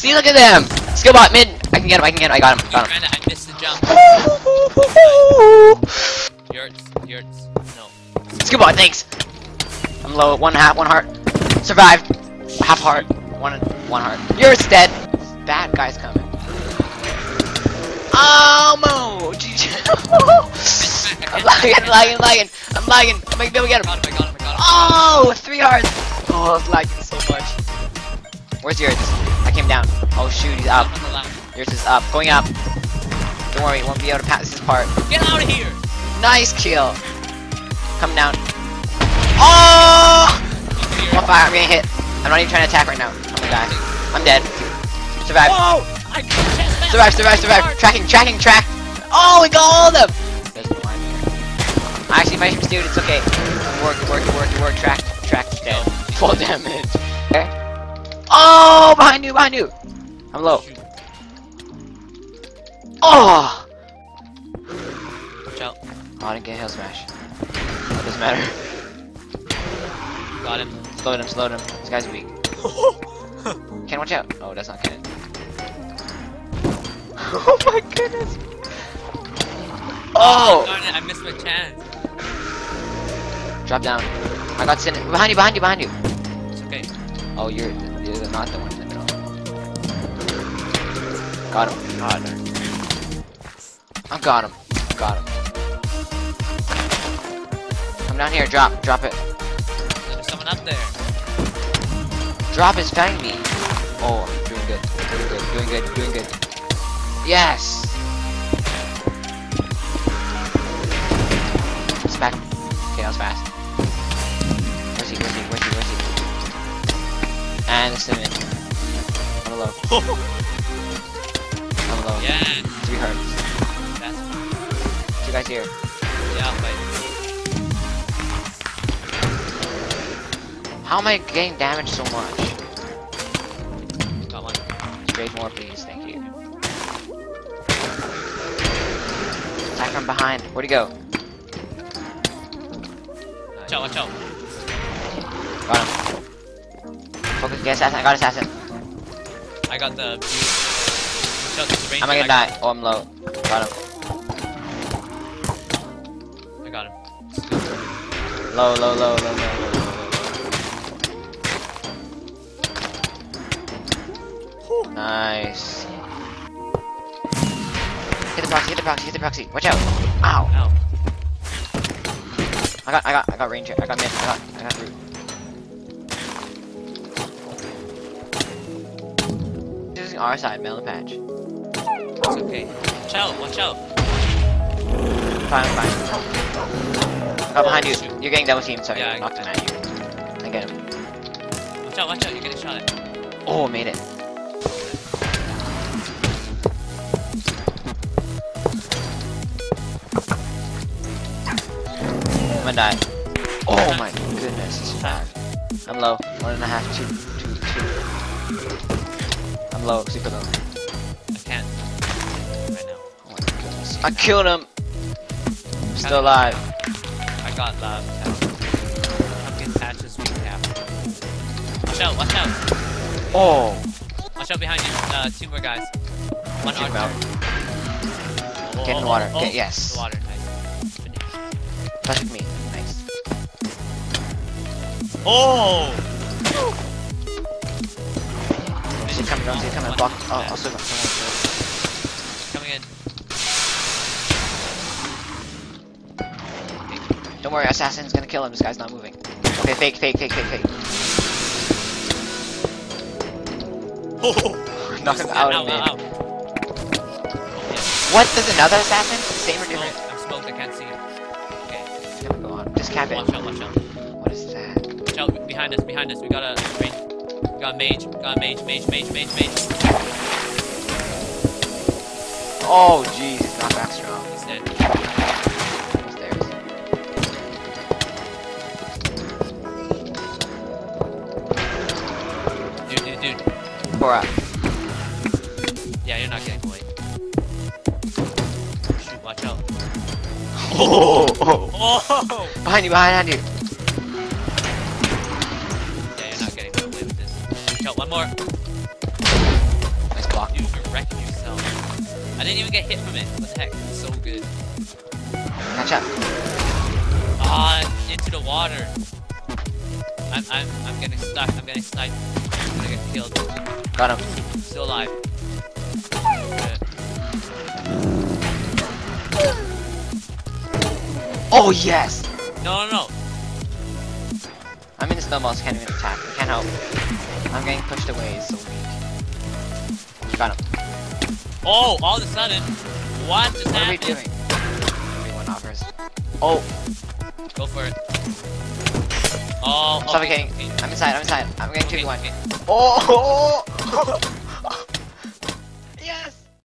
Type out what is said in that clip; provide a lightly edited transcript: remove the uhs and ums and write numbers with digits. See, look at them! Skillbot mid! I can get him, I can get him, I got him. Got him. I missed the jump. Yurts. No. Skillbot, thanks! I'm low, one hat, one heart. Survived. Half heart. One heart. Yurts dead. Bad guy's coming. Oh, Mo! I'm lagging. I'm lagging. I'm gonna be able to get him. I got him. Oh, 3 hearts. Oh, I was lagging so much. Where's yours? I came down. Oh shoot, he's up. Yours is up. Going up. Don't worry, you won't be able to pass this part. Get out of here. Nice kill. Come down. Oh! One fire. I'm gonna hit. I'm not even trying to attack right now. I'm gonna die. I'm dead. Survive. Whoa! Survive. Tracking. Oh, we got all of them. Actually, if I should do it, it's okay. Work. Track's dead. Full damage. Okay. Oh, behind you. I'm low. Oh! Watch out. Oh, I didn't get hail smash. That doesn't matter. Got him. Slowed him. This guy's weak. Can't watch out. Oh, that's not good. Oh my goodness. Oh! Darn it, I missed my chance. Drop down. I got sent. Behind you. It's okay. Oh, you're not the one in the middle. Got him. God. I got him. Come down here. Drop it. There's someone up there. Drop is fang me. Oh, I'm doing good. Yes. Back. Okay, that was fast. Where's he? And it's him in. I'm low. Yeah. 3 hearts. That's fine. 2 guys here. Yeah, I'll fight. How am I getting damaged so much? Come on. Trade more, please. Thank you. Attack from behind. Where'd he go? Watch out. Got him. Focus, get assassin. I got assassin. I got the... I'm gonna die. Oh, I'm low. Got him. I got him. Low. Nice. Hit the proxy. Watch out. Ow. I got ranger, I got mid, I got root. This is our side, melon patch. It's okay. Watch out. Fine. I got behind you. You're getting double teamed, so yeah, I knocked him at you. I get him. Watch out, you're getting shot at. Oh, made it. I'm gonna die. Oh my goodness, this is bad. I'm low. 1.5, 2. I'm low, super low. I can't. Right now. Oh my goodness. I killed him! I'm still alive. I got love. I'm getting patches weak after. Watch out! Oh! Watch out behind you, 2 more guys. One archer. Get in the water. Oh, yes. The water, nice. Finish. Touch with me. Oh! Is he coming? Block. Oh, I'll swim. Coming in. Don't worry, assassin's gonna kill him. This guy's not moving. Okay, fake. Oh! Knock him out of me. What? There's another assassin? Same or different? I'm smoked. I can't see it. Okay. Come on, just cap it. Watch out. What is that? Behind us, we got a mage. Got a mage. Oh jeez, he's not that strong. He's dead. Upstairs. Dude. Pour up. Yeah, you're not getting away. Shoot, watch out. Oh! Behind you. One more. didn't even get hit from it. What the heck? It's so good. Catch up. Ah, into the water. I'm getting stuck. I'm getting sniped. I'm gonna get killed. Got him. Still alive. Oh yes! No, no, no. I'm in the snowballs, can't even attack. I can't help. I'm getting pushed away, it's so weak. Got him. Oh, all of a sudden, what just happened? What are we doing? Everyone offers. Oh. Go for it. Oh, okay, suffocating. Okay. I'm inside, I'm getting 2v1. Okay. Oh!